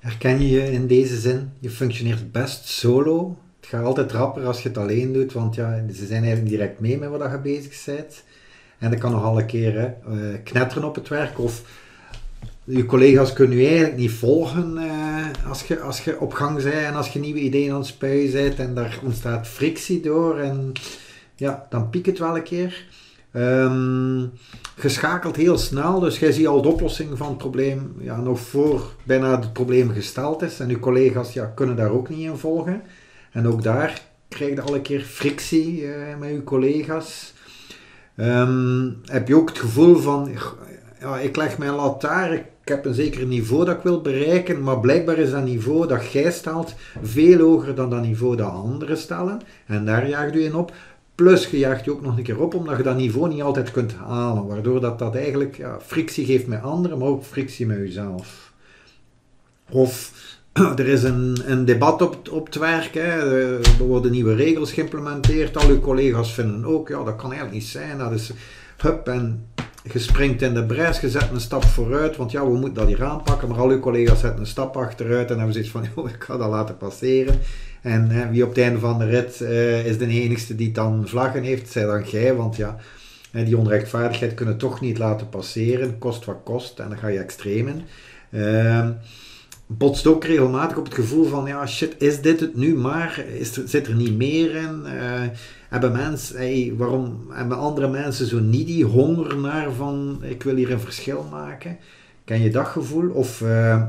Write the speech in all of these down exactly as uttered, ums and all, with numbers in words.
Herken je je in deze zin? Je functioneert best solo. Het gaat altijd rapper als je het alleen doet, want ja, ze zijn eigenlijk direct mee met wat je bezig bent. En dat kan nogal een keer hè, knetteren op het werk, of je collega's kunnen je eigenlijk niet volgen eh, als, je, als je op gang bent en als je nieuwe ideeën aan het spuien bent en daar ontstaat frictie door en ja, dan piekt het wel een keer. Um, geschakeld heel snel, dus jij ziet al de oplossing van het probleem ja, nog voor bijna het probleem gesteld is en je collega's ja, kunnen daar ook niet in volgen. En ook daar krijg je al een keer frictie eh, met je collega's. Um, heb je ook het gevoel van, ja, ik leg mijn lataar, ik heb een zeker niveau dat ik wil bereiken, maar blijkbaar is dat niveau dat jij stelt veel hoger dan dat niveau dat anderen stellen. En daar jaagt je in op. Plus je jaagt je ook nog een keer op, omdat je dat niveau niet altijd kunt halen. Waardoor dat, dat eigenlijk ja, frictie geeft met anderen, maar ook frictie met jezelf. Of er is een, een debat op, op het werk, hè. Er worden nieuwe regels geïmplementeerd, al uw collega's vinden ook, ja, dat kan eigenlijk niet zijn, dat is hup en je springt in de bres, je zet een stap vooruit, want ja, we moeten dat hier aanpakken, maar al uw collega's zetten een stap achteruit en hebben zoiets van, joh, ik ga dat laten passeren. En hè, wie op het einde van de rit uh, is de enigste die dan vlaggen heeft, zij dan jij, want ja, die onrechtvaardigheid kunnen toch niet laten passeren, kost wat kost, en dan ga je extreem in. Uh, Botst ook regelmatig op het gevoel van, ja shit, is dit het nu maar? Is er, zit er niet meer in? Uh, hebben mensen, hey, waarom hebben andere mensen zo niet die honger naar van, ik wil hier een verschil maken? Ken je dat gevoel? Of, uh,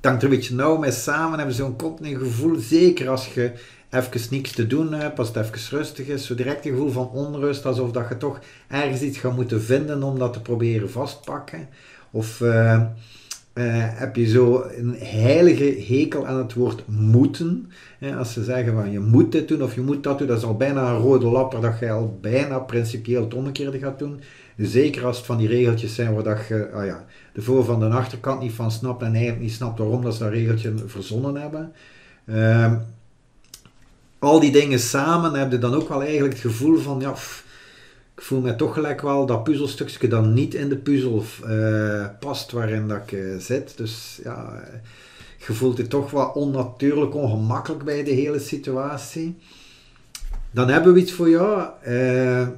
het hangt er een beetje nauw mee samen, hebben zo'n continu gevoel, zeker als je even niks te doen hebt, als het even rustig is, zo direct een gevoel van onrust, alsof dat je toch ergens iets gaat moeten vinden om dat te proberen vastpakken. Of... Uh, Uh, heb je zo een heilige hekel aan het woord moeten. Ja, als ze zeggen van je moet dit doen of je moet dat doen, dat is al bijna een rode lapper dat je al bijna principieel het omgekeerde gaat doen. Zeker als het van die regeltjes zijn waar dat je ah ja, de voor- van de achterkant niet van snapt en eigenlijk niet snapt waarom dat ze dat regeltje verzonnen hebben. Uh, al die dingen samen heb je dan ook wel eigenlijk het gevoel van ja... Pff, ik voel me toch gelijk wel dat puzzelstukje dan niet in de puzzel uh, past waarin dat ik uh, zit. Dus ja, je voelt je toch wel onnatuurlijk, ongemakkelijk bij de hele situatie. Dan hebben we iets voor jou. Uh,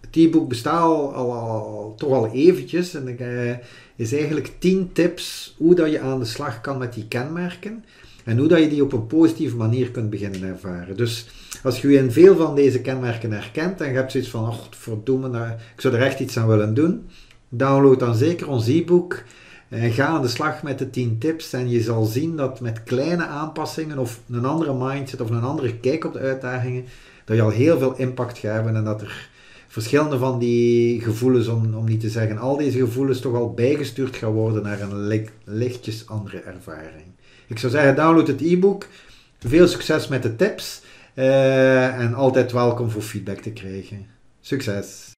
het e-book bestaat al, al, al, toch al eventjes. En uh, is eigenlijk tien tips hoe dat je aan de slag kan met die kenmerken. En hoe dat je die op een positieve manier kunt beginnen ervaren. Dus als je je in veel van deze kenmerken herkent en je hebt zoiets van, oh verdomme, ik zou er echt iets aan willen doen. Download dan zeker ons e-book. En ga aan de slag met de tien tips. En je zal zien dat met kleine aanpassingen of een andere mindset of een andere kijk op de uitdagingen, dat je al heel veel impact gaat hebben. En dat er verschillende van die gevoelens, om, om niet te zeggen al deze gevoelens, toch al bijgestuurd gaan worden naar een lichtjes andere ervaring. Ik zou zeggen, download het e-book. Veel succes met de tips. Uh, en altijd welkom voor feedback te krijgen. Succes!